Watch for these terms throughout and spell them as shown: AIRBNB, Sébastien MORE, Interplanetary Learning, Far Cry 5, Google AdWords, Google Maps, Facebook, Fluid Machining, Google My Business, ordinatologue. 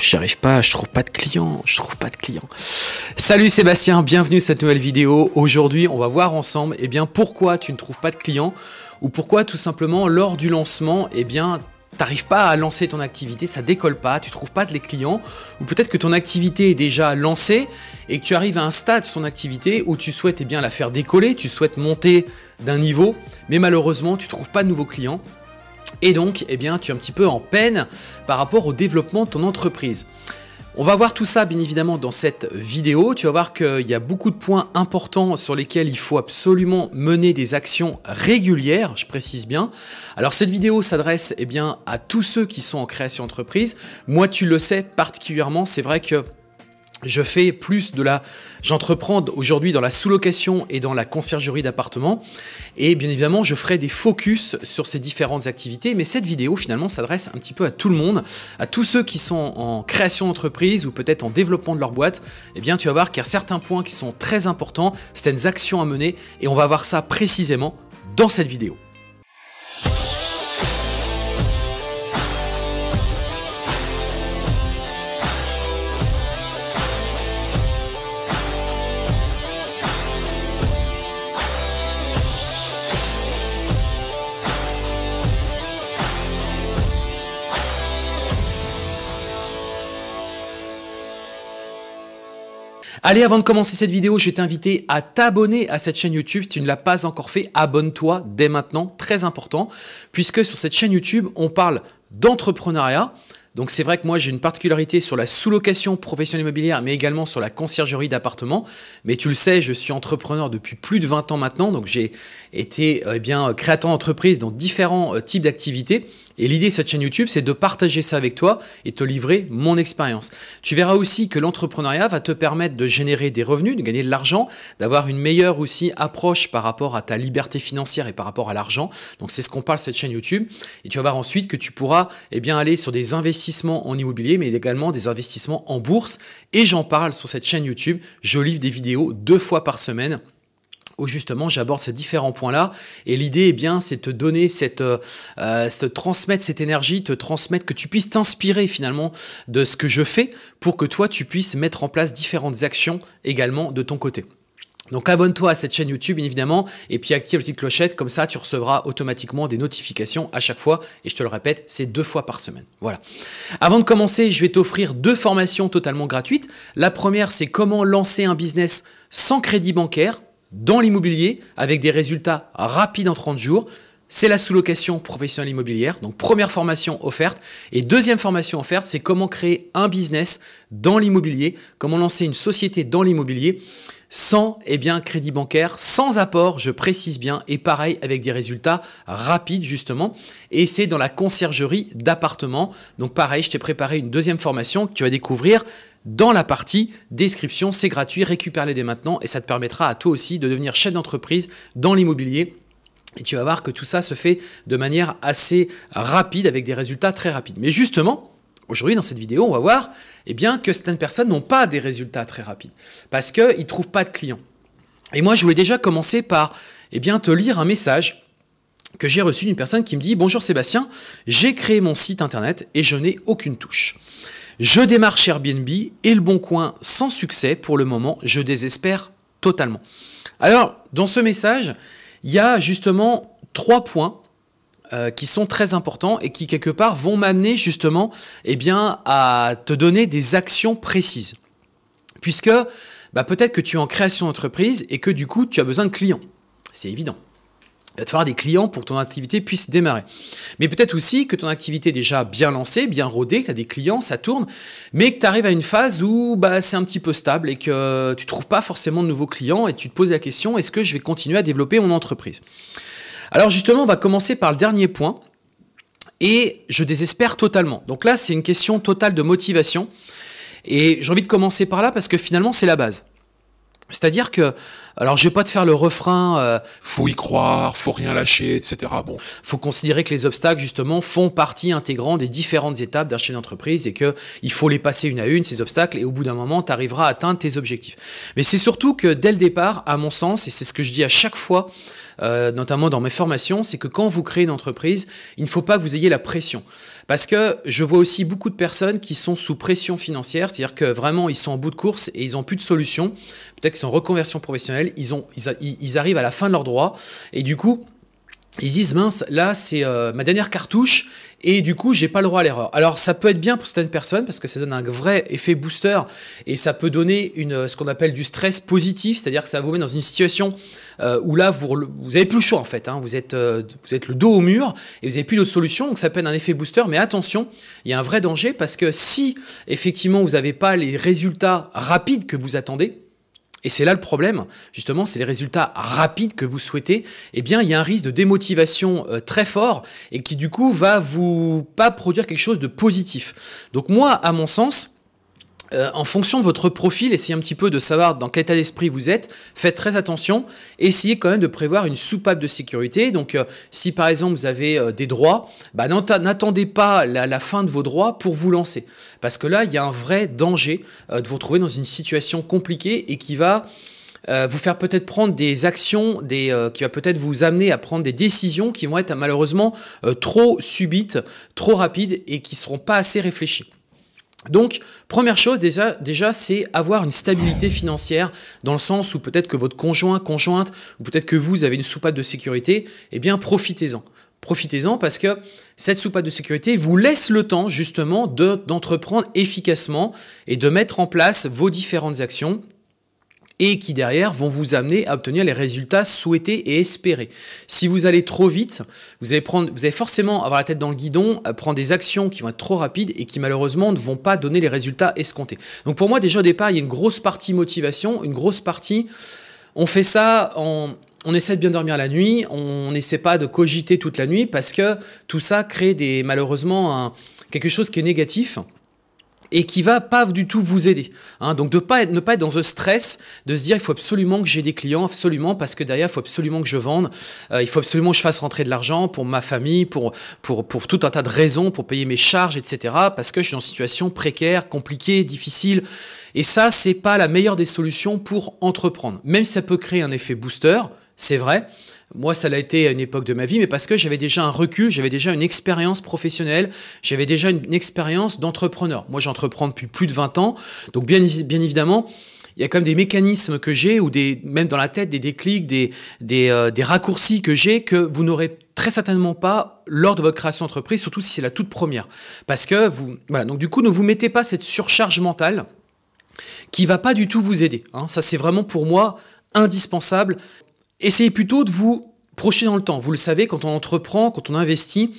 j'y arrive pas, je trouve pas de clients. Salut Sébastien, bienvenue à cette nouvelle vidéo. Aujourd'hui, on va voir ensemble pourquoi tu ne trouves pas de clients ou pourquoi tout simplement lors du lancement, t'arrives pas à lancer ton activité, ça décolle pas, tu trouves pas les clients, ou peut-être que ton activité est déjà lancée et que tu arrives à un stade de ton activité où tu souhaites la faire décoller, tu souhaites monter d'un niveau, mais malheureusement tu trouves pas de nouveaux clients. Et donc, tu es un petit peu en peine par rapport au développement de ton entreprise. On va voir tout ça, bien évidemment, dans cette vidéo. Tu vas voir qu'il y a beaucoup de points importants sur lesquels il faut absolument mener des actions régulières, je précise bien. Alors, cette vidéo s'adresse à tous ceux qui sont en création d'entreprise. Moi, tu le sais particulièrement, c'est vrai que je fais plus de la... J'entreprends aujourd'hui dans la sous-location et dans la conciergerie d'appartements. Et bien évidemment, je ferai des focus sur ces différentes activités. Mais cette vidéo, finalement, s'adresse un petit peu à tout le monde, à tous ceux qui sont en création d'entreprise ou peut-être en développement de leur boîte. Tu vas voir qu'il y a certains points qui sont très importants, certaines actions à mener. Et on va voir ça précisément dans cette vidéo. Allez, avant de commencer cette vidéo, je vais t'inviter à t'abonner à cette chaîne YouTube. Si tu ne l'as pas encore fait, abonne-toi dès maintenant, très important, puisque sur cette chaîne YouTube, on parle d'entrepreneuriat. Donc c'est vrai que moi, j'ai une particularité sur la sous-location professionnelle immobilière, mais également sur la conciergerie d'appartements. Mais tu le sais, je suis entrepreneur depuis plus de 20 ans maintenant, donc j'ai été créateur d'entreprise dans différents types d'activités. Et l'idée de cette chaîne YouTube, c'est de partager ça avec toi et te livrer mon expérience. Tu verras aussi que l'entrepreneuriat va te permettre de générer des revenus, de gagner de l'argent, d'avoir une meilleure aussi approche par rapport à ta liberté financière et par rapport à l'argent. Donc c'est ce qu'on parle sur cette chaîne YouTube. Et tu vas voir ensuite que tu pourras aller sur des investissements en immobilier, mais également des investissements en bourse. Et j'en parle sur cette chaîne YouTube. Je livre des vidéos 2 fois par semaine, où justement j'aborde ces différents points-là. Et l'idée, c'est de te donner cette, transmettre cette énergie, te transmettre, que tu puisses t'inspirer finalement de ce que je fais pour que toi, tu puisses mettre en place différentes actions également de ton côté. Donc abonne-toi à cette chaîne YouTube, bien évidemment, et puis active la petite clochette, comme ça tu recevras automatiquement des notifications à chaque fois. Et je te le répète, c'est 2 fois par semaine. Voilà. Avant de commencer, je vais t'offrir 2 formations totalement gratuites. La première, c'est comment lancer un business sans crédit bancaire dans l'immobilier avec des résultats rapides en 30 jours. C'est la sous-location professionnelle immobilière. Donc, première formation offerte. Et deuxième formation offerte, c'est comment créer un business dans l'immobilier, comment lancer une société dans l'immobilier sans crédit bancaire, sans apport, je précise bien, et pareil avec des résultats rapides justement. Et c'est dans la conciergerie d'appartements. Donc pareil, je t'ai préparé une deuxième formation que tu vas découvrir dans la partie description. C'est gratuit, récupère-les dès maintenant et ça te permettra à toi aussi de devenir chef d'entreprise dans l'immobilier. Et tu vas voir que tout ça se fait de manière assez rapide avec des résultats très rapides. Mais justement, aujourd'hui, dans cette vidéo, on va voir que certaines personnes n'ont pas des résultats très rapides parce qu'ils ne trouvent pas de clients. Et moi, je voulais déjà commencer par te lire un message que j'ai reçu d'une personne qui me dit « Bonjour Sébastien, j'ai créé mon site internet et je n'ai aucune touche. Je démarre chez Airbnb et Le Bon Coin sans succès. Pour le moment, je désespère totalement. » Alors, dans ce message, il y a justement 3 points qui sont très importants et qui quelque part vont m'amener justement à te donner des actions précises. Puisque peut-être que tu es en création d'entreprise et que du coup tu as besoin de clients, c'est évident. Il va te falloir des clients pour que ton activité puisse démarrer. Mais peut-être aussi que ton activité est déjà bien lancée, bien rodée, que tu as des clients, ça tourne, mais que tu arrives à une phase où c'est un petit peu stable et que tu ne trouves pas forcément de nouveaux clients et tu te poses la question, est-ce que je vais continuer à développer mon entreprise? Alors justement, on va commencer par le dernier point, et je désespère totalement. Donc là, c'est une question totale de motivation et j'ai envie de commencer par là parce que finalement, c'est la base. C'est-à-dire que, alors je vais pas te faire le refrain faut y croire, faut rien lâcher, etc. Bon, faut considérer que les obstacles justement font partie intégrante des différentes étapes d'un chef d'entreprise et que il faut les passer une à une ces obstacles et au bout d'un moment tu arriveras à atteindre tes objectifs. Mais c'est surtout que dès le départ, à mon sens, et c'est ce que je dis à chaque fois notamment dans mes formations, c'est que quand vous créez une entreprise, il ne faut pas que vous ayez la pression. Parce que je vois aussi beaucoup de personnes qui sont sous pression financière, c'est-à-dire que vraiment, ils sont en bout de course et ils n'ont plus de solution. Peut-être qu'ils sont en reconversion professionnelle, ils arrivent à la fin de leurs droits et du coup, ils disent mince, là c'est ma dernière cartouche et du coup j'ai pas le droit à l'erreur. Alors ça peut être bien pour certaines personnes parce que ça donne un vrai effet booster et ça peut donner ce qu'on appelle du stress positif, c'est-à-dire que ça vous met dans une situation où là vous avez plus le choix en fait, hein, vous êtes le dos au mur et vous n'avez plus d'autre solution, donc ça peut être un effet booster, mais attention, il y a un vrai danger parce que si effectivement vous n'avez pas les résultats rapides que vous attendez, et c'est là le problème, justement, c'est les résultats rapides que vous souhaitez, eh bien, il y a un risque de démotivation très fort et qui, du coup, va vous pas produire quelque chose de positif. Donc moi, à mon sens, en fonction de votre profil, essayez un petit peu de savoir dans quel état d'esprit vous êtes, faites très attention, essayez quand même de prévoir une soupape de sécurité. Donc si par exemple vous avez des droits, bah, n'attendez pas la fin de vos droits pour vous lancer, parce que là il y a un vrai danger de vous retrouver dans une situation compliquée et qui va vous faire peut-être prendre des actions, qui va peut-être vous amener à prendre des décisions qui vont être malheureusement trop subites, trop rapides et qui ne seront pas assez réfléchies. Donc, première chose déjà c'est avoir une stabilité financière dans le sens où peut-être que votre conjoint, conjointe, ou peut-être que vous avez une soupape de sécurité, eh bien profitez-en. Profitez-en parce que cette soupape de sécurité vous laisse le temps justement d'entreprendre efficacement et de mettre en place vos différentes actions et qui derrière vont vous amener à obtenir les résultats souhaités et espérés. Si vous allez trop vite, vous allez forcément avoir la tête dans le guidon, prendre des actions qui vont être trop rapides et qui malheureusement ne vont pas donner les résultats escomptés. Donc pour moi déjà au départ, il y a une grosse partie motivation, une grosse partie, on fait ça en... On essaie de bien dormir la nuit, on n'essaie pas de cogiter toute la nuit parce que tout ça crée malheureusement quelque chose qui est négatif et qui ne va pas du tout vous aider. Hein, donc ne pas être dans ce stress, de se dire il faut absolument que j'ai des clients, absolument, parce que derrière, il faut absolument que je vende, il faut absolument que je fasse rentrer de l'argent pour ma famille, pour tout un tas de raisons, pour payer mes charges, etc., parce que je suis en situation précaire, compliquée, difficile. Et ça, ce n'est pas la meilleure des solutions pour entreprendre. Même si ça peut créer un effet booster, c'est vrai. Moi, ça l'a été à une époque de ma vie, mais parce que j'avais déjà un recul, j'avais déjà une expérience professionnelle, j'avais déjà une expérience d'entrepreneur. Moi, j'entreprends depuis plus de 20 ans, donc bien évidemment, il y a quand même des mécanismes que j'ai, ou même dans la tête, des déclics, des raccourcis que j'ai, que vous n'aurez très certainement pas lors de votre création d'entreprise, surtout si c'est la toute première. Parce que, voilà, donc du coup, ne vous mettez pas cette surcharge mentale qui ne va pas du tout vous aider. Hein. Ça, c'est vraiment pour moi indispensable. Essayez plutôt de vous projeter dans le temps. Vous le savez, quand on entreprend, quand on investit,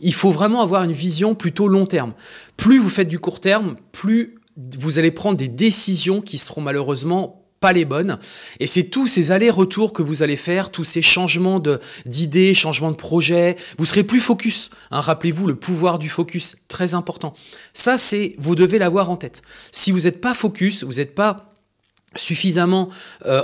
il faut vraiment avoir une vision plutôt long terme. Plus vous faites du court terme, plus vous allez prendre des décisions qui seront malheureusement pas les bonnes. Et c'est tous ces allers-retours que vous allez faire, tous ces changements d'idées, changements de projets. Vous serez plus focus. Hein, rappelez-vous le pouvoir du focus, très important. Ça, vous devez l'avoir en tête. Si vous n'êtes pas focus, vous n'êtes pas suffisamment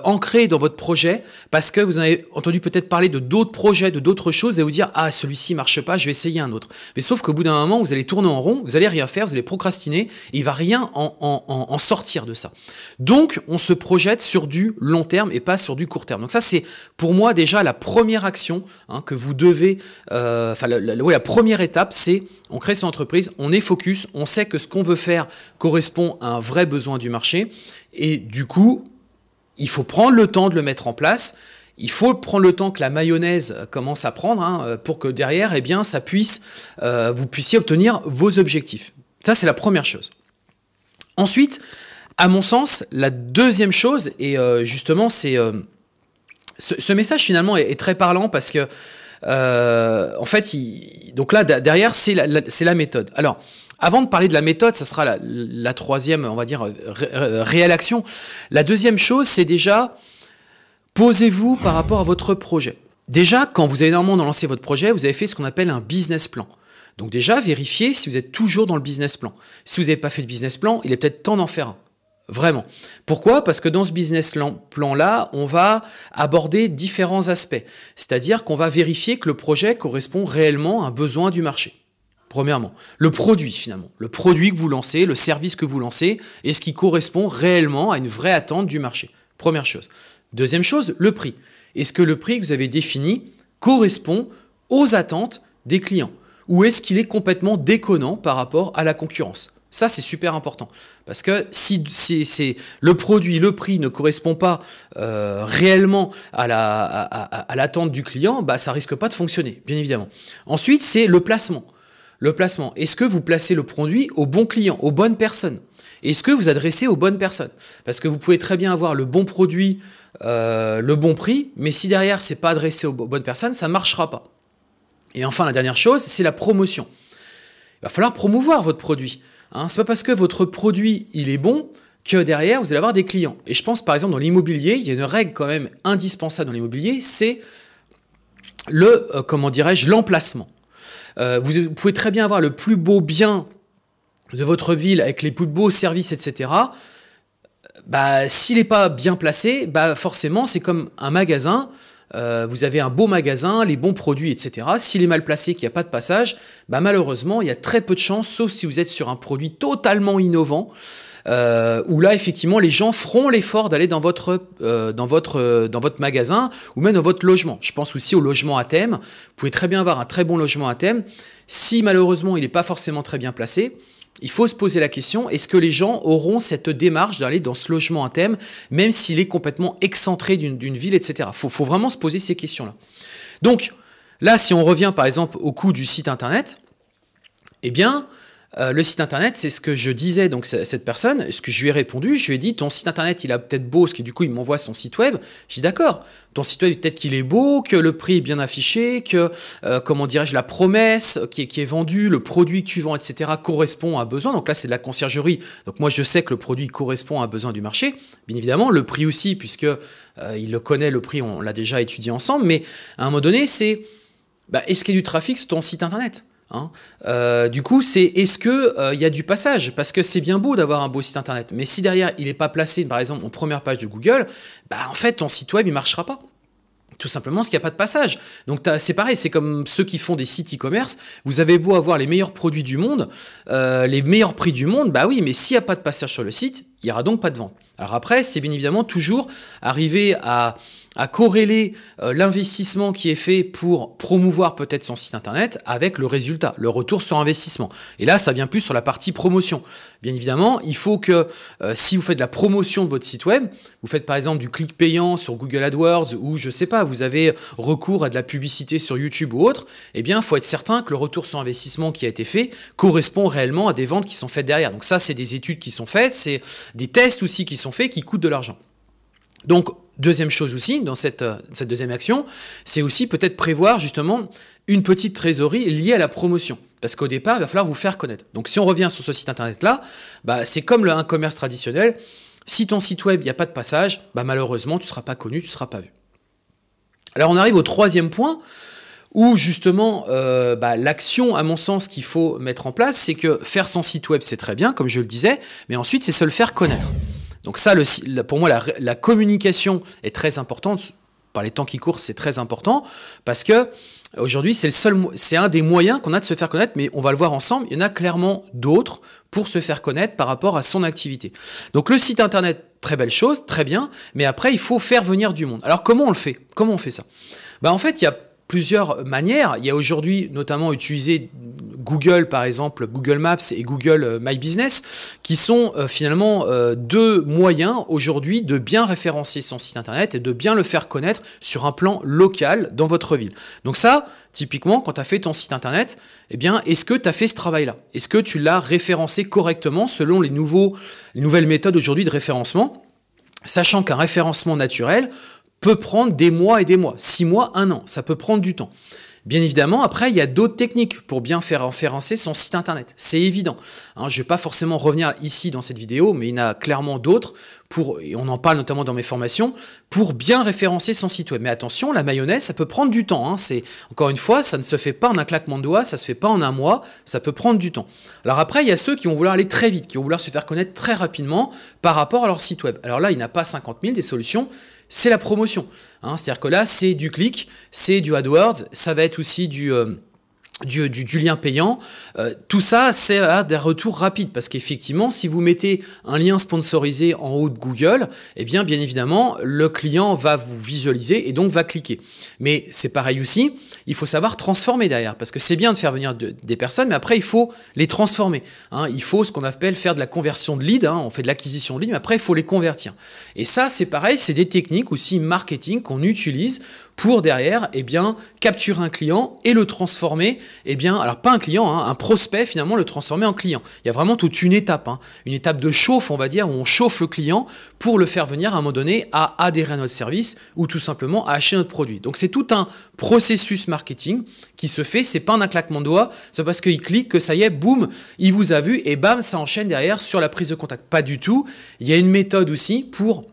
ancré dans votre projet parce que vous avez entendu peut-être parler de d'autres projets, de d'autres choses et vous dire « Ah, celui-ci ne marche pas, je vais essayer un autre. » Mais sauf qu'au bout d'un moment, vous allez tourner en rond, vous n'allez rien faire, vous allez procrastiner et il ne va rien en sortir de ça. Donc, on se projette sur du long terme et pas sur du court terme. Donc ça, c'est pour moi déjà la première action hein, que vous devez... Enfin, la première étape, c'est on crée son entreprise, on est focus, on sait que ce qu'on veut faire correspond à un vrai besoin du marché. Et du coup, il faut prendre le temps de le mettre en place. Il faut prendre le temps que la mayonnaise commence à prendre hein, pour que derrière, eh bien, vous puissiez obtenir vos objectifs. Ça, c'est la première chose. Ensuite, à mon sens, la deuxième chose, et justement, c'est ce message finalement est très parlant parce que, en fait, donc là, derrière, c'est la méthode. Alors, avant de parler de la méthode, ça sera la troisième, on va dire, réelle action. La deuxième chose, c'est déjà, posez-vous par rapport à votre projet. Déjà, quand vous avez normalement lancé votre projet, vous avez fait ce qu'on appelle un business plan. Donc déjà, vérifiez si vous êtes toujours dans le business plan. Si vous n'avez pas fait de business plan, il est peut-être temps d'en faire un. Vraiment. Pourquoi? Parce que dans ce business plan-là, on va aborder différents aspects. C'est-à-dire qu'on va vérifier que le projet correspond réellement à un besoin du marché. Premièrement, le produit finalement, le produit que vous lancez, le service que vous lancez, est ce qui correspond réellement à une vraie attente du marché. Première chose. Deuxième chose, le prix. Est-ce que le prix que vous avez défini correspond aux attentes des clients? Ou est-ce qu'il est complètement déconnant par rapport à la concurrence? Ça, c'est super important. Parce que si le produit, le prix ne correspond pas réellement à l'attente du client, bah, ça risque pas de fonctionner, bien évidemment. Ensuite, c'est le placement. Le placement. Est-ce que vous placez le produit au bon client, aux bonnes personnes? Est-ce que vous adressez aux bonnes personnes? Parce que vous pouvez très bien avoir le bon produit, le bon prix, mais si derrière, c'est pas adressé aux bonnes personnes, ça ne marchera pas. Et enfin, la dernière chose, c'est la promotion. Il va falloir promouvoir votre produit. Hein, c'est pas parce que votre produit, il est bon que derrière, vous allez avoir des clients. Et je pense, par exemple, dans l'immobilier, il y a une règle quand même indispensable dans l'immobilier, c'est le, comment dirais-je, l'emplacement. Vous pouvez très bien avoir le plus beau bien de votre ville avec les plus beaux services, etc. Bah, s'il n'est pas bien placé, bah, forcément, c'est comme un magasin. Vous avez un beau magasin, les bons produits, etc. S'il est mal placé, qu'il n'y a pas de passage, bah malheureusement, il y a très peu de chances, sauf si vous êtes sur un produit totalement innovant, où là, effectivement, les gens feront l'effort d'aller dans votre magasin ou même dans votre logement. Je pense aussi au logement à thème. Vous pouvez très bien avoir un très bon logement à thème. Si malheureusement, il n'est pas forcément très bien placé, il faut se poser la question, est-ce que les gens auront cette démarche d'aller dans ce logement à thème, même s'il est complètement excentré d'une ville, etc. Faut vraiment se poser ces questions-là. Donc, là, si on revient par exemple au coût du site internet, eh bien, le site internet, c'est ce que je disais donc cette personne, ce que je lui ai répondu, je lui ai dit, ton site internet, il a peut-être beau, parce que du coup, il m'envoie son site web. J'ai dit, d'accord, ton site web, peut-être qu'il est beau, que le prix est bien affiché, que, comment dirais-je, la promesse qui est vendue, le produit que tu vends, etc., correspond à un besoin. Donc là, c'est de la conciergerie. Donc moi, je sais que le produit correspond à un besoin du marché. Bien évidemment, le prix aussi, puisque il le connaît, le prix, on l'a déjà étudié ensemble. Mais à un moment donné, c'est, bah, est-ce qu'il y a du trafic sur ton site internet? Hein. Du coup, c'est est-ce que y a du passage? Parce que c'est bien beau d'avoir un beau site internet, mais si derrière il n'est pas placé, par exemple, en première page de Google, bah en fait ton site web il marchera pas. Tout simplement parce qu'il n'y a pas de passage. Donc c'est pareil, c'est comme ceux qui font des sites e-commerce. Vous avez beau avoir les meilleurs produits du monde, les meilleurs prix du monde, bah oui, mais s'il n'y a pas de passage sur le site, il n'y aura donc pas de vente. Alors après, c'est bien évidemment toujours arriver à corréler l'investissement qui est fait pour promouvoir peut-être son site internet avec le résultat, le retour sur investissement. Et là, ça vient plus sur la partie promotion. Bien évidemment, il faut que si vous faites de la promotion de votre site web, vous faites par exemple du clic payant sur Google AdWords ou je sais pas, vous avez recours à de la publicité sur YouTube ou autre, eh bien, il faut être certain que le retour sur investissement qui a été fait correspond réellement à des ventes qui sont faites derrière. Donc ça, c'est des études qui sont faites, c'est des tests aussi qui sont faits qui coûtent de l'argent. Donc, deuxième chose aussi, dans cette deuxième action, c'est aussi peut-être prévoir justement une petite trésorerie liée à la promotion. Parce qu'au départ, il va falloir vous faire connaître. Donc, si on revient sur ce site internet-là, bah, c'est comme un commerce traditionnel. Si ton site web, il n'y a pas de passage, bah, malheureusement, tu ne seras pas connu, tu ne seras pas vu. Alors, on arrive au troisième point où justement, bah, l'action, à mon sens, qu'il faut mettre en place, c'est que faire son site web, c'est très bien, comme je le disais, mais ensuite, c'est se le faire connaître. Donc ça, pour moi, la communication est très importante. Par les temps qui courent, c'est très important parce que aujourd'hui, c'est un des moyens qu'on a de se faire connaître, mais on va le voir ensemble. Il y en a clairement d'autres pour se faire connaître par rapport à son activité. Donc le site internet, très belle chose, très bien, mais après, il faut faire venir du monde. Alors comment on le fait? Comment on fait ça? Bah, en fait, il y a plusieurs manières. Il y a aujourd'hui notamment utilisé Google, par exemple, Google Maps et Google My Business, qui sont finalement deux moyens aujourd'hui de bien référencier son site internet et de bien le faire connaître sur un plan local dans votre ville. Donc ça, typiquement, quand tu as fait ton site internet, eh bien, est-ce que tu as fait ce travail-là? Est-ce que tu l'as référencé correctement selon les nouvelles méthodes aujourd'hui de référencement? Sachant qu'un référencement naturel peut prendre des mois et des mois, 6 mois, 1 an, ça peut prendre du temps. Bien évidemment, après, il y a d'autres techniques pour bien faire référencer son site internet, c'est évident. Hein, je ne vais pas forcément revenir ici dans cette vidéo, mais il y en a clairement d'autres, et on en parle notamment dans mes formations, pour bien référencer son site web. Mais attention, la mayonnaise, ça peut prendre du temps. Hein, encore une fois, ça ne se fait pas en un claquement de doigts, ça ne se fait pas en 1 mois, ça peut prendre du temps. Alors après, il y a ceux qui vont vouloir aller très vite, qui vont vouloir se faire connaître très rapidement par rapport à leur site web. Alors là, il n'y a pas 50 000 des solutions, c'est la promotion. Hein, c'est-à-dire que là, c'est du clic, c'est du AdWords, ça va être aussi du lien payant, tout ça c'est des retours rapides, parce qu'effectivement si vous mettez un lien sponsorisé en haut de Google, eh bien évidemment le client va vous visualiser et donc va cliquer. Mais c'est pareil aussi, il faut savoir transformer derrière, parce que c'est bien de faire venir des personnes, mais après il faut les transformer, hein. Il faut ce qu'on appelle faire de la conversion de lead, hein. On fait de l'acquisition de lead, mais après il faut les convertir. Et ça c'est pareil, c'est des techniques aussi marketing qu'on utilise pour derrière, eh bien, capturer un client et le transformer, eh bien, alors pas un client, hein, un prospect finalement, le transformer en client. Il y a vraiment toute une étape, hein, une étape de chauffe, on va dire, où on chauffe le client pour le faire venir à un moment donné à adhérer à notre service ou tout simplement à acheter notre produit. Donc c'est tout un processus marketing qui se fait, c'est pas un claquement de doigts, c'est parce qu'il clique que ça y est, boum, il vous a vu et bam, ça enchaîne derrière sur la prise de contact. Pas du tout, il y a une méthode aussi pour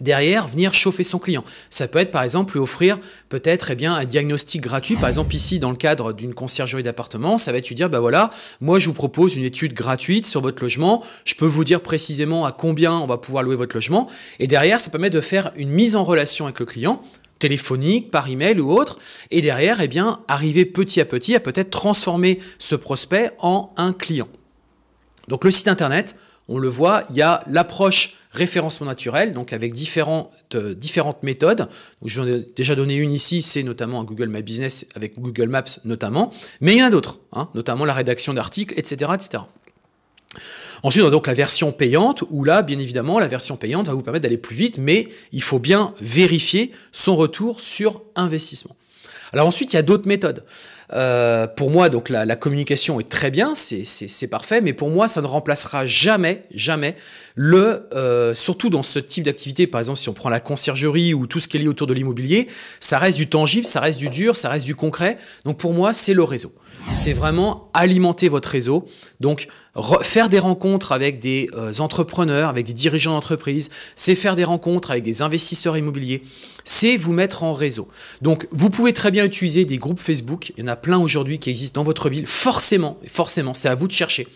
derrière, venir chauffer son client. Ça peut être par exemple lui offrir peut-être eh bien un diagnostic gratuit. Par exemple ici dans le cadre d'une conciergerie d'appartement, ça va être lui dire bah voilà, moi je vous propose une étude gratuite sur votre logement. Je peux vous dire précisément à combien on va pouvoir louer votre logement. Et derrière, ça permet de faire une mise en relation avec le client, téléphonique, par email ou autre, et derrière, eh bien arriver petit à petit à peut-être transformer ce prospect en un client. Donc le site internet, on le voit, il y a l'approche référencement naturel, donc avec différentes méthodes. Donc j'en ai déjà donné une ici, c'est notamment Google My Business avec Google Maps notamment, mais il y en a d'autres, hein, notamment la rédaction d'articles, etc., etc. Ensuite, on a donc la version payante, où là, bien évidemment, la version payante va vous permettre d'aller plus vite, mais il faut bien vérifier son retour sur investissement. Alors ensuite, il y a d'autres méthodes. Pour moi, donc la communication est très bien, c'est parfait, mais pour moi, ça ne remplacera jamais, jamais le, surtout dans ce type d'activité, par exemple, si on prend la conciergerie ou tout ce qui est lié autour de l'immobilier, ça reste du tangible, ça reste du dur, ça reste du concret. Donc pour moi, c'est le réseau. C'est vraiment alimenter votre réseau. Donc faire des rencontres avec des entrepreneurs, avec des dirigeants d'entreprise, c'est faire des rencontres avec des investisseurs immobiliers, c'est vous mettre en réseau. Donc vous pouvez très bien utiliser des groupes Facebook, il y en a plein aujourd'hui qui existent dans votre ville, forcément, c'est à vous de chercher.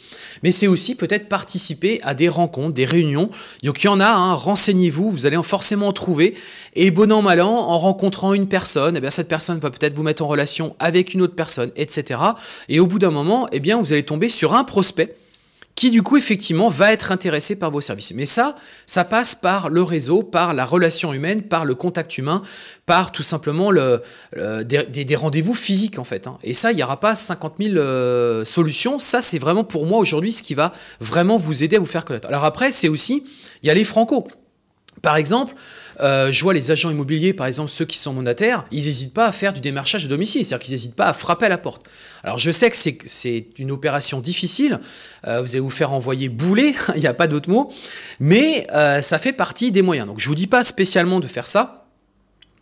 Mais c'est aussi peut-être participer à des rencontres, des réunions. Donc il y en a, hein, renseignez-vous, vous allez forcément en trouver. Et bon an, mal an, en rencontrant une personne, eh bien, cette personne va peut-être vous mettre en relation avec une autre personne, etc. Et au bout d'un moment, eh bien, vous allez tomber sur un prospect qui du coup effectivement va être intéressé par vos services. Mais ça passe par le réseau, par la relation humaine, par le contact humain, par tout simplement des rendez-vous physiques en fait, hein. Et ça, il n'y aura pas 50 000 solutions. Ça, c'est vraiment pour moi aujourd'hui ce qui va vraiment vous aider à vous faire connaître. Alors après, c'est aussi, il y a les franco. Par exemple, je vois les agents immobiliers, par exemple ceux qui sont mandataires, ils n'hésitent pas à faire du démarchage de domicile, c'est-à-dire qu'ils n'hésitent pas à frapper à la porte. Alors je sais que c'est une opération difficile, vous allez vous faire envoyer bouler, il n'y a pas d'autre mot, mais ça fait partie des moyens. Donc je ne vous dis pas spécialement de faire ça,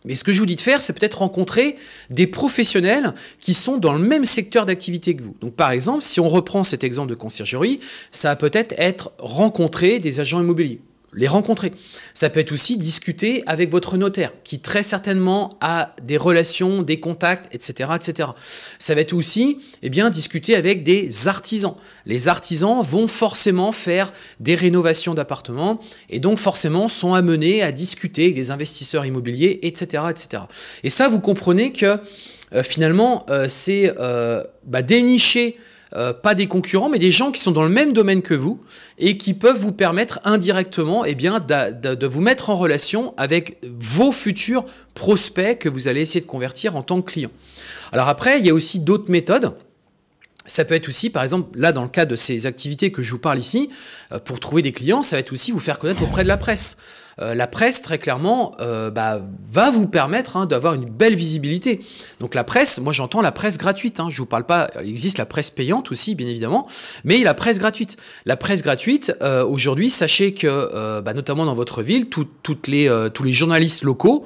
mais ce que je vous dis de faire, c'est peut-être rencontrer des professionnels qui sont dans le même secteur d'activité que vous. Donc par exemple, si on reprend cet exemple de conciergerie, ça va peut-être être rencontrer des agents immobiliers. Les rencontrer. Ça peut être aussi discuter avec votre notaire qui très certainement a des relations, des contacts, etc., etc. Ça va être aussi eh bien, discuter avec des artisans. Les artisans vont forcément faire des rénovations d'appartements et donc forcément sont amenés à discuter avec des investisseurs immobiliers, etc., etc. Et ça, vous comprenez que finalement, c'est dénicher pas des concurrents, mais des gens qui sont dans le même domaine que vous et qui peuvent vous permettre indirectement eh bien, de vous mettre en relation avec vos futurs prospects que vous allez essayer de convertir en tant que client. Alors après, il y a aussi d'autres méthodes. Ça peut être aussi, par exemple, là dans le cas de ces activités que je vous parle ici, pour trouver des clients, ça va être aussi vous faire connaître auprès de la presse. La presse, très clairement, va vous permettre hein, d'avoir une belle visibilité. Donc la presse, moi j'entends la presse gratuite, hein, je ne vous parle pas, il existe la presse payante aussi, bien évidemment, mais la presse gratuite. La presse gratuite, aujourd'hui, sachez que, notamment dans votre ville, tous les journalistes locaux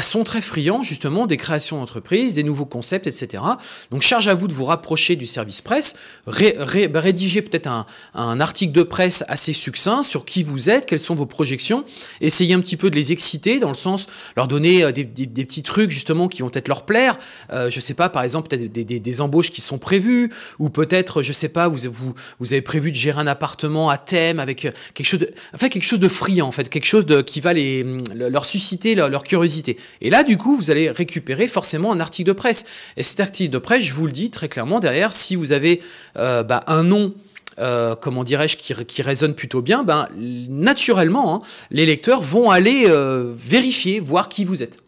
sont très friands justement des créations d'entreprises, des nouveaux concepts, etc. Donc charge à vous de vous rapprocher du service presse, rédiger peut-être un article de presse assez succinct sur qui vous êtes, quelles sont vos projections, et essayer un petit peu de les exciter, dans le sens, leur donner des petits trucs justement qui vont peut-être leur plaire. Je sais pas, par exemple, peut-être des embauches qui sont prévues, ou peut-être, je sais pas, vous avez prévu de gérer un appartement à thème avec quelque chose de, enfin, quelque chose de friand, en fait, quelque chose de, qui va leur susciter leur curiosité. Et là, du coup, vous allez récupérer forcément un article de presse. Et cet article de presse, je vous le dis très clairement, derrière, si vous avez un nom, comment dirais-je, qui résonne plutôt bien, ben, naturellement, hein, les lecteurs vont aller vérifier, voir qui vous êtes.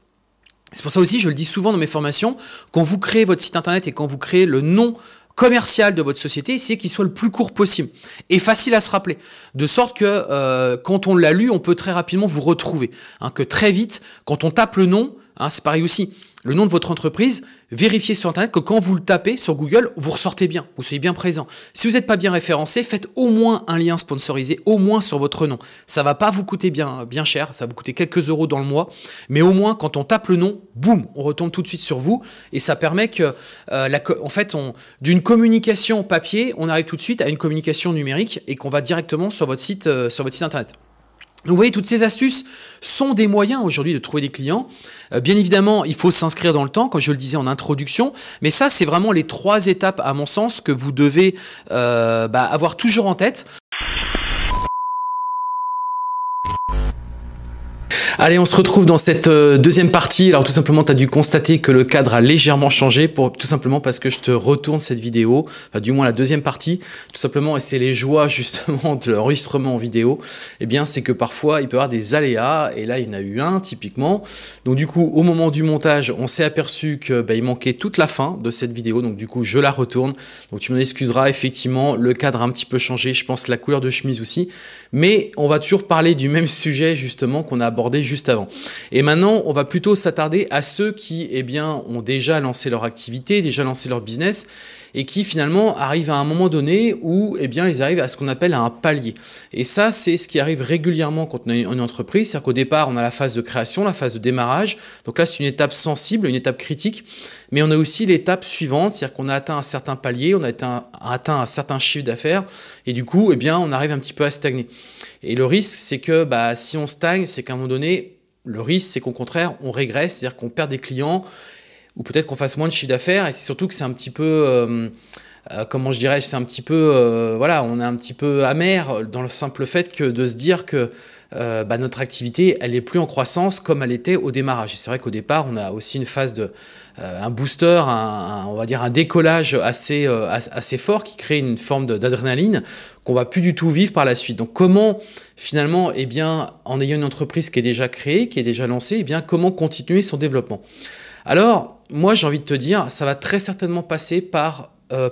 C'est pour ça aussi, je le dis souvent dans mes formations, quand vous créez votre site internet et quand vous créez le nom commercial de votre société, essayez qu'il soit le plus court possible et facile à se rappeler, de sorte que quand on l'a lu, on peut très rapidement vous retrouver, hein, que très vite, quand on tape le nom, hein, c'est pareil aussi, le nom de votre entreprise, vérifiez sur Internet que quand vous le tapez sur Google, vous ressortez bien, vous soyez bien présent. Si vous n'êtes pas bien référencé, faites au moins un lien sponsorisé, au moins sur votre nom. Ça ne va pas vous coûter bien cher, ça va vous coûter quelques euros dans le mois, mais au moins quand on tape le nom, boum, on retombe tout de suite sur vous et ça permet que, en fait, d'une communication papier, on arrive tout de suite à une communication numérique et qu'on va directement sur votre site Internet. Donc, vous voyez, toutes ces astuces sont des moyens aujourd'hui de trouver des clients. Bien évidemment, il faut s'inscrire dans le temps, comme je le disais en introduction. Mais ça, c'est vraiment les 3 étapes, à mon sens, que vous devez avoir toujours en tête. Allez, on se retrouve dans cette deuxième partie. Alors, tout simplement, tu as dû constater que le cadre a légèrement changé, tout simplement parce que je te retourne cette vidéo, enfin, du moins la deuxième partie, tout simplement, et c'est les joies justement de l'enregistrement en vidéo. Eh bien, c'est que parfois, il peut y avoir des aléas, et là, il y en a eu un typiquement. Donc, du coup, au moment du montage, on s'est aperçu que il manquait toute la fin de cette vidéo. Donc, du coup, je la retourne. Donc, tu m'en excuseras, effectivement, le cadre a un petit peu changé. Je pense la couleur de chemise aussi. Mais on va toujours parler du même sujet justement qu'on a abordé juste avant. Et maintenant, on va plutôt s'attarder à ceux qui, eh bien, ont déjà lancé leur activité, déjà lancé leur business et qui finalement arrivent à un moment donné où, eh bien, ils arrivent à ce qu'on appelle un palier. Et ça, c'est ce qui arrive régulièrement quand on est une entreprise. C'est-à-dire qu'au départ, on a la phase de création, la phase de démarrage. Donc là, c'est une étape sensible, une étape critique. Mais on a aussi l'étape suivante, c'est-à-dire qu'on a atteint un certain palier, on a atteint un certain chiffre d'affaires et du coup, eh bien, on arrive un petit peu à stagner. Et le risque, c'est que si on stagne, c'est qu'à un moment donné, le risque, c'est qu'au contraire, on régresse, c'est-à-dire qu'on perd des clients ou peut-être qu'on fasse moins de chiffre d'affaires. Et c'est surtout que c'est un petit peu, comment je dirais, c'est un petit peu, voilà, on est un petit peu amer dans le simple fait que de se dire que notre activité, elle n'est plus en croissance comme elle était au démarrage. Et c'est vrai qu'au départ, on a aussi une phase de un booster, on va dire un décollage assez fort qui crée une forme d'adrénaline qu'on va plus du tout vivre par la suite. Donc comment finalement, eh bien, en ayant une entreprise qui est déjà créée, qui est déjà lancée, eh bien, comment continuer son développement? Alors moi, j'ai envie de te dire, ça va très certainement passer par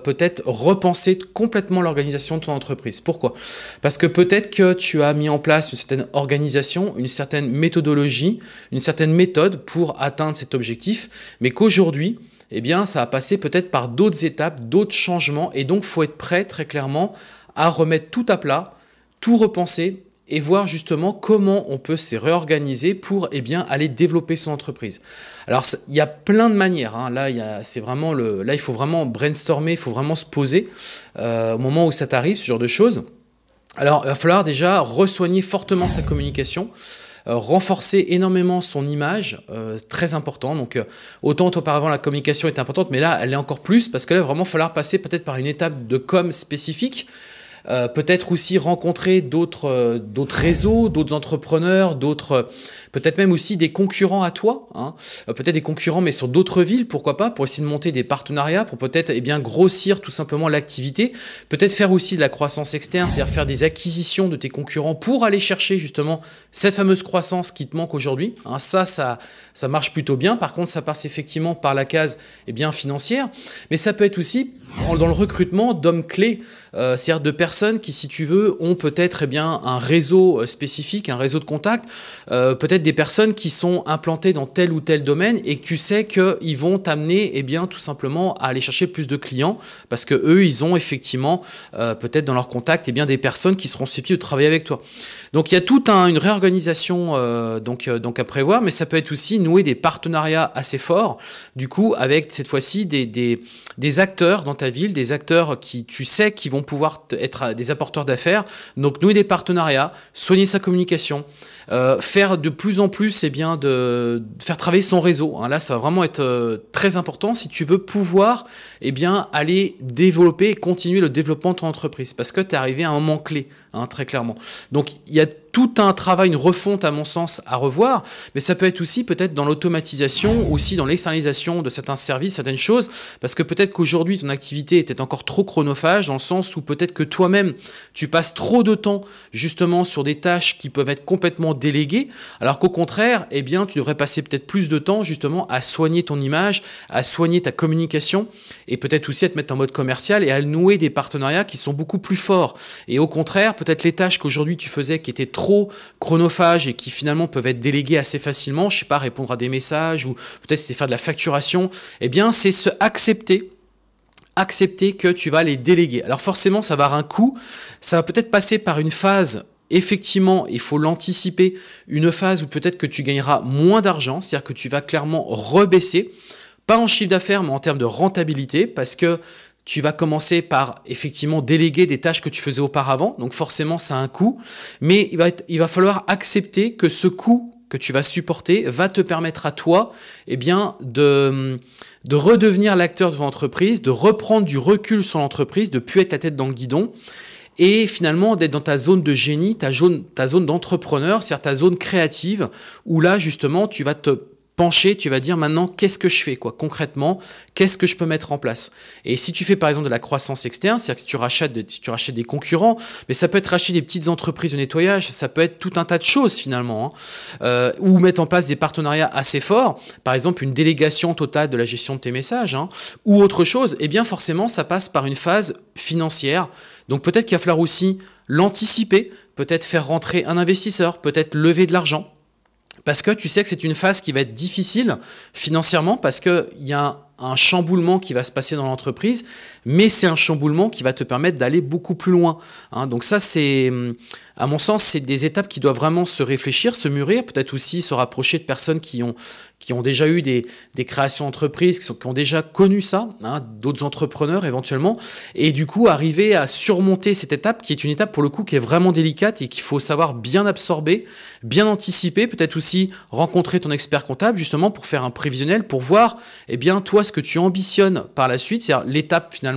peut-être repenser complètement l'organisation de ton entreprise. Pourquoi? Parce que peut-être que tu as mis en place une certaine organisation, une certaine méthodologie, une certaine méthode pour atteindre cet objectif, mais qu'aujourd'hui, eh bien, ça va passer peut-être par d'autres étapes, d'autres changements, et donc il faut être prêt très clairement à remettre tout à plat, tout repenser, et voir justement comment on peut se réorganiser pour, eh bien, aller développer son entreprise. Alors, il y a plein de manières, hein. Là, c'est vraiment là, il faut vraiment brainstormer, il faut vraiment se poser au moment où ça t'arrive, ce genre de choses. Alors, il va falloir déjà re-soigner fortement sa communication, renforcer énormément son image, très important. Donc, autant auparavant, la communication était importante, mais là, elle est encore plus parce que là, il va vraiment falloir passer peut-être par une étape de com spécifique. Peut-être aussi rencontrer d'autres réseaux, d'autres entrepreneurs, peut-être même aussi des concurrents à toi, hein. Peut-être des concurrents mais sur d'autres villes, pourquoi pas, pour essayer de monter des partenariats, pour peut-être, eh bien, grossir tout simplement l'activité, peut-être faire aussi de la croissance externe, c'est-à-dire faire des acquisitions de tes concurrents pour aller chercher justement cette fameuse croissance qui te manque aujourd'hui, hein. Ça marche plutôt bien. Par contre, ça passe effectivement par la case, eh bien, financière, mais ça peut être aussi dans le recrutement d'hommes clés, c'est-à-dire de personnes qui, si tu veux, ont peut-être, eh bien, un réseau spécifique, un réseau de contacts, peut-être des personnes qui sont implantées dans tel ou tel domaine et que tu sais qu'ils vont t'amener, eh bien, tout simplement à aller chercher plus de clients parce que eux, ils ont effectivement peut-être dans leurs contacts, eh bien, des personnes qui seront susceptibles de travailler avec toi. Donc il y a toute une réorganisation donc à prévoir, mais ça peut être aussi nouer des partenariats assez forts, du coup, avec cette fois-ci des acteurs dans ta ville, des acteurs qui, tu sais, qui vont pouvoir être des apporteurs d'affaires, donc nouer des partenariats, soigner sa communication, faire de plus en plus de faire travailler son réseau. Hein. Là, ça va vraiment être très important si tu veux pouvoir aller développer et continuer le développement de ton entreprise, parce que tu es arrivé à un moment clé, hein, très clairement. Donc, il y a tout un travail, une refonte à mon sens à revoir, mais ça peut être aussi peut-être dans l'automatisation, aussi dans l'externalisation de certains services, certaines choses, parce que peut-être qu'aujourd'hui ton activité est peut-être encore trop chronophage, dans le sens où peut-être que toi-même tu passes trop de temps justement sur des tâches qui peuvent être complètement déléguées, alors qu'au contraire, eh bien, tu devrais passer peut-être plus de temps justement à soigner ton image, à soigner ta communication et peut-être aussi à te mettre en mode commercial et à nouer des partenariats qui sont beaucoup plus forts. Et au contraire, peut-être les tâches qu'aujourd'hui tu faisais qui étaient trop chronophages et qui finalement peuvent être délégués assez facilement, je sais pas, répondre à des messages ou peut-être c'était faire de la facturation, eh bien c'est se accepter que tu vas les déléguer. Alors forcément ça va avoir un coût, ça va peut-être passer par une phase, effectivement, il faut l'anticiper, une phase où peut-être que tu gagneras moins d'argent, c'est-à-dire que tu vas clairement rebaisser, pas en chiffre d'affaires mais en termes de rentabilité, parce que tu vas commencer par effectivement déléguer des tâches que tu faisais auparavant, donc forcément ça a un coût, mais il va falloir accepter que ce coût que tu vas supporter va te permettre à toi de redevenir l'acteur de ton entreprise, de reprendre du recul sur l'entreprise, de ne plus être la tête dans le guidon, et finalement d'être dans ta zone de génie, ta zone d'entrepreneur, c'est-à-dire ta zone créative, où là justement tu vas te pencher, tu vas dire maintenant qu'est-ce que je fais quoi concrètement, qu'est-ce que je peux mettre en place. Et si tu fais par exemple de la croissance externe, c'est-à-dire que si tu rachètes des concurrents, mais ça peut être racheter des petites entreprises de nettoyage, ça peut être tout un tas de choses finalement, hein, ou mettre en place des partenariats assez forts, par exemple une délégation totale de la gestion de tes messages, hein, ou autre chose, et bien forcément ça passe par une phase financière. Donc peut-être qu'il va falloir aussi l'anticiper, peut-être faire rentrer un investisseur, peut-être lever de l'argent. Parce que tu sais que c'est une phase qui va être difficile financièrement parce qu'il y a un chamboulement qui va se passer dans l'entreprise, mais c'est un chamboulement qui va te permettre d'aller beaucoup plus loin. Hein, donc ça, c'est, à mon sens, c'est des étapes qui doivent vraiment se réfléchir, se mûrir, peut-être aussi se rapprocher de personnes qui ont déjà eu des créations d'entreprises, qui ont déjà connu ça, hein, d'autres entrepreneurs éventuellement, et du coup arriver à surmonter cette étape qui est une étape pour le coup qui est vraiment délicate et qu'il faut savoir bien absorber, bien anticiper, peut-être aussi rencontrer ton expert comptable justement pour faire un prévisionnel, pour voir eh bien toi ce que tu ambitionnes par la suite, c'est-à-dire l'étape finalement,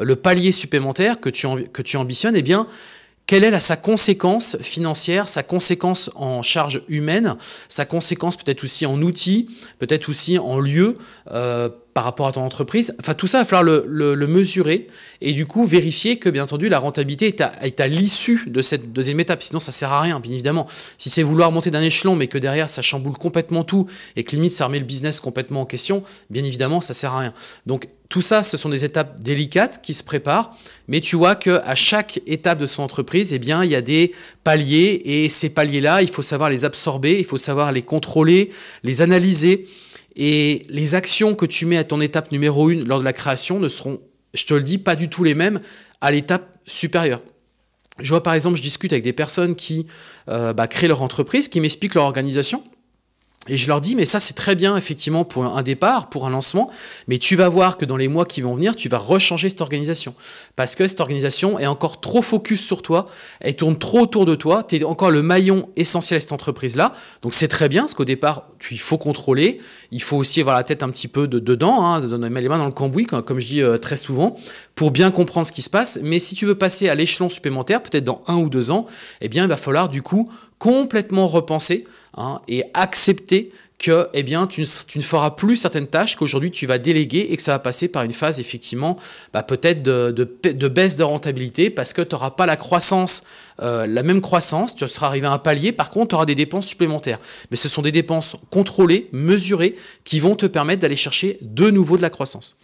le palier supplémentaire que tu ambitionnes, eh bien quelle est sa conséquence financière, sa conséquence en charge humaine, sa conséquence peut-être aussi en outils, peut-être aussi en lieu par rapport à ton entreprise. Enfin, tout ça, il va falloir le mesurer et du coup vérifier que, bien entendu, la rentabilité est à l'issue de cette deuxième étape. Sinon, ça ne sert à rien, bien évidemment. Si c'est vouloir monter d'un échelon, mais que derrière, ça chamboule complètement tout et que limite, ça remet le business complètement en question, bien évidemment, ça ne sert à rien. Donc, tout ça, ce sont des étapes délicates qui se préparent, mais tu vois qu'à chaque étape de son entreprise, eh bien, il y a des paliers et ces paliers-là, il faut savoir les absorber, il faut savoir les contrôler, les analyser. Et les actions que tu mets à ton étape numéro 1 lors de la création ne seront, je te le dis, pas du tout les mêmes à l'étape supérieure. Je vois par exemple, je discute avec des personnes qui créent leur entreprise, qui m'expliquent leur organisation. Et je leur dis, mais ça c'est très bien effectivement pour un départ, pour un lancement, mais tu vas voir que dans les mois qui vont venir, tu vas rechanger cette organisation. Parce que cette organisation est encore trop focus sur toi, elle tourne trop autour de toi, tu es encore le maillon essentiel à cette entreprise-là. Donc c'est très bien, parce qu'au départ, il faut contrôler, il faut aussi avoir la tête un petit peu dedans, hein, mettre les mains dans le cambouis, comme je dis très souvent, pour bien comprendre ce qui se passe. Mais si tu veux passer à l'échelon supplémentaire, peut-être dans 1 ou 2 ans, eh bien il va falloir du coup complètement repenser, hein, et accepter que eh bien, tu ne feras plus certaines tâches qu'aujourd'hui tu vas déléguer et que ça va passer par une phase effectivement peut-être de baisse de rentabilité parce que tu n'auras pas la même croissance, tu seras arrivé à un palier, par contre tu auras des dépenses supplémentaires. Mais ce sont des dépenses contrôlées, mesurées, qui vont te permettre d'aller chercher de nouveau de la croissance.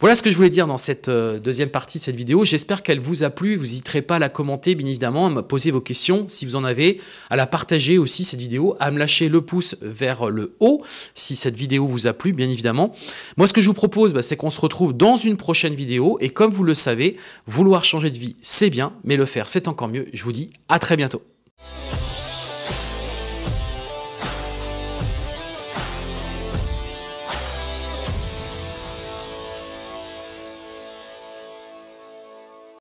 Voilà ce que je voulais dire dans cette deuxième partie de cette vidéo. J'espère qu'elle vous a plu. Vous n'hésiterez pas à la commenter, bien évidemment, à me poser vos questions si vous en avez, à la partager aussi cette vidéo, à me lâcher le pouce vers le haut si cette vidéo vous a plu, bien évidemment. Moi, ce que je vous propose, c'est qu'on se retrouve dans une prochaine vidéo. Et comme vous le savez, vouloir changer de vie, c'est bien, mais le faire, c'est encore mieux. Je vous dis à très bientôt.